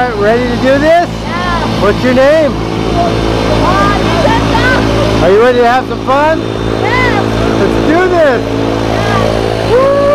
Alright, ready to do this? Yeah. What's your name? Are you ready to have some fun? Yeah. Let's do this. Yeah. Woo!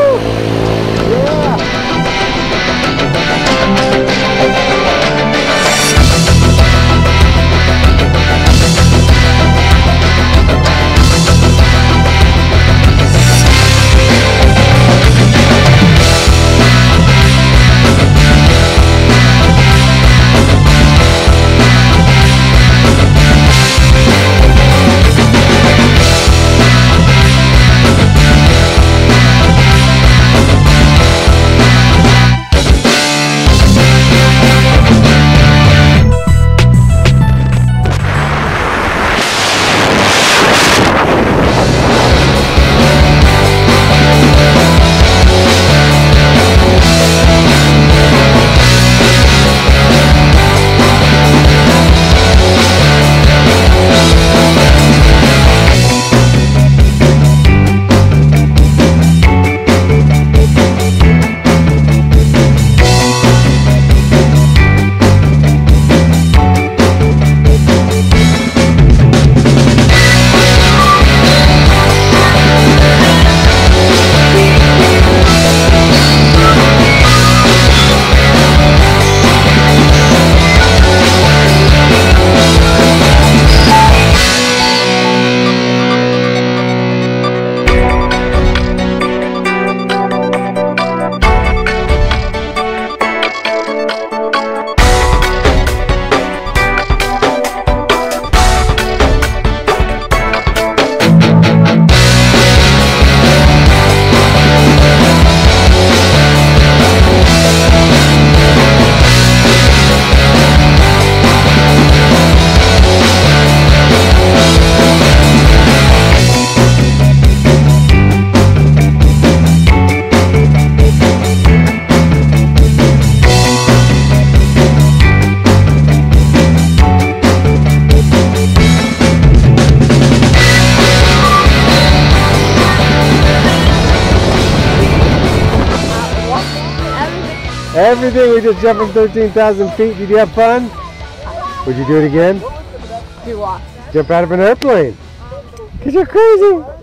Everything we just jumped from 13,000 feet. Did you have fun? Would you do it again? Do what? Jump out of an airplane. Because you're crazy.